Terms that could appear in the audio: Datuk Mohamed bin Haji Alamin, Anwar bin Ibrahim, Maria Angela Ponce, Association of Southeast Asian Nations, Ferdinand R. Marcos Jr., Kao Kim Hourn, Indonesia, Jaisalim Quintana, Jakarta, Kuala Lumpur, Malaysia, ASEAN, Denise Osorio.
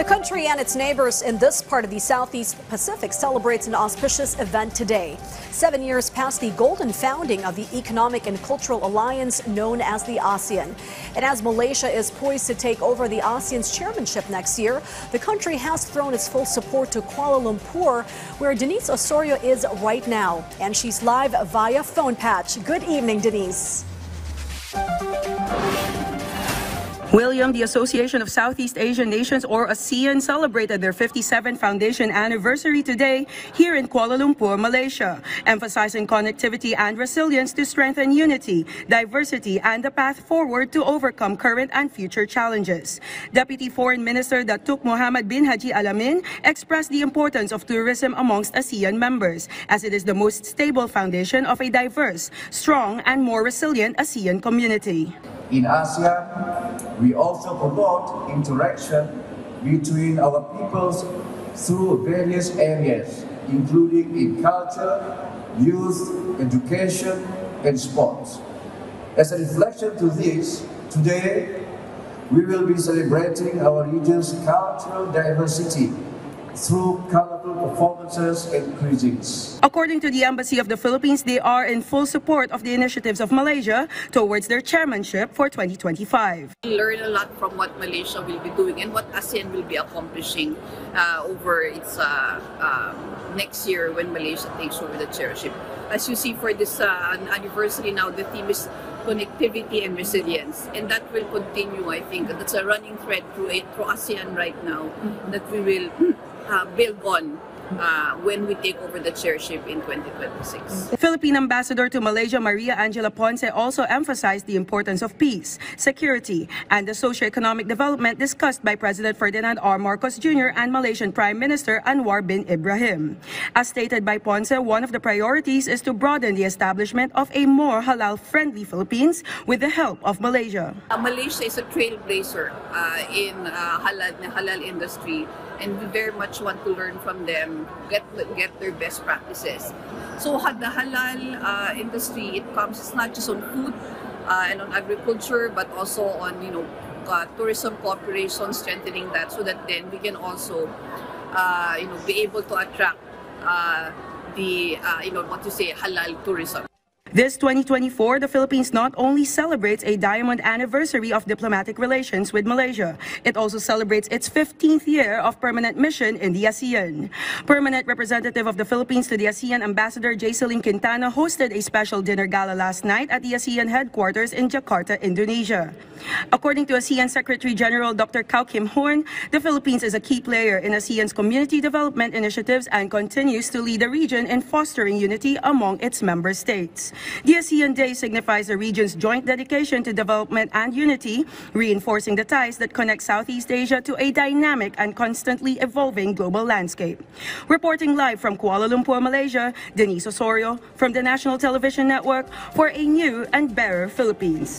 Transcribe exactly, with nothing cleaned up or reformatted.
The country and its neighbors in this part of the Southeast Pacific celebrates an auspicious event today. Seven years past the golden founding of the economic and cultural alliance known as the ASEAN. And as Malaysia is poised to take over the ASEAN's chairmanship next year, the country has thrown its full support to Kuala Lumpur, where Denise Osorio is right now. And she's live via phone patch. Good evening, Denise. William, the Association of Southeast Asian Nations, or ASEAN, celebrated their fifty-seventh foundation anniversary today here in Kuala Lumpur, Malaysia, emphasizing connectivity and resilience to strengthen unity, diversity, and the path forward to overcome current and future challenges. Deputy Foreign Minister Datuk Mohamed bin Haji Alamin expressed the importance of tourism amongst ASEAN members, as it is the most stable foundation of a diverse, strong, and more resilient ASEAN community. In ASEAN, we also promote interaction between our peoples through various areas, including in culture, youth, education, and sports. As a reflection to this, today we will be celebrating our region's cultural diversity through colorful performances and cuisines. According to the Embassy of the Philippines, they are in full support of the initiatives of Malaysia towards their chairmanship for twenty twenty-five. We learn a lot from what Malaysia will be doing and what ASEAN will be accomplishing uh, over its uh, uh, next year when Malaysia takes over the chairmanship. As you see, for this uh, anniversary now, the theme is connectivity and resilience, and that will continue. I think that's a running thread through, through ASEAN right now, mm-hmm. that we will Uh, build on uh, when we take over the chairship in twenty twenty-six. Philippine Ambassador to Malaysia Maria Angela Ponce also emphasized the importance of peace, security, and the socio-economic development discussed by President Ferdinand R. Marcos Junior and Malaysian Prime Minister Anwar bin Ibrahim. As stated by Ponce, one of the priorities is to broaden the establishment of a more halal-friendly Philippines with the help of Malaysia. Uh, Malaysia is a trailblazer uh, in uh, halal, the halal industry, and we very much want to learn from them, get get their best practices. So the halal uh, industry, it comes, it's not just on food uh, and on agriculture, but also on, you know, uh, tourism cooperation, strengthening that, so that then we can also, uh, you know, be able to attract uh, the, uh, you know, what to say, halal tourism. This twenty twenty-four, the Philippines not only celebrates a diamond anniversary of diplomatic relations with Malaysia, it also celebrates its fifteenth year of permanent mission in the ASEAN. Permanent representative of the Philippines to the ASEAN, Ambassador Jaisalim Quintana, hosted a special dinner gala last night at the ASEAN headquarters in Jakarta, Indonesia. According to ASEAN Secretary General Doctor Kao Kim Hourn, the Philippines is a key player in ASEAN's community development initiatives and continues to lead the region in fostering unity among its member states. The ASEAN Day signifies the region's joint dedication to development and unity, reinforcing the ties that connect Southeast Asia to a dynamic and constantly evolving global landscape. Reporting live from Kuala Lumpur, Malaysia, Denise Osorio from the National Television Network for a new and better Philippines.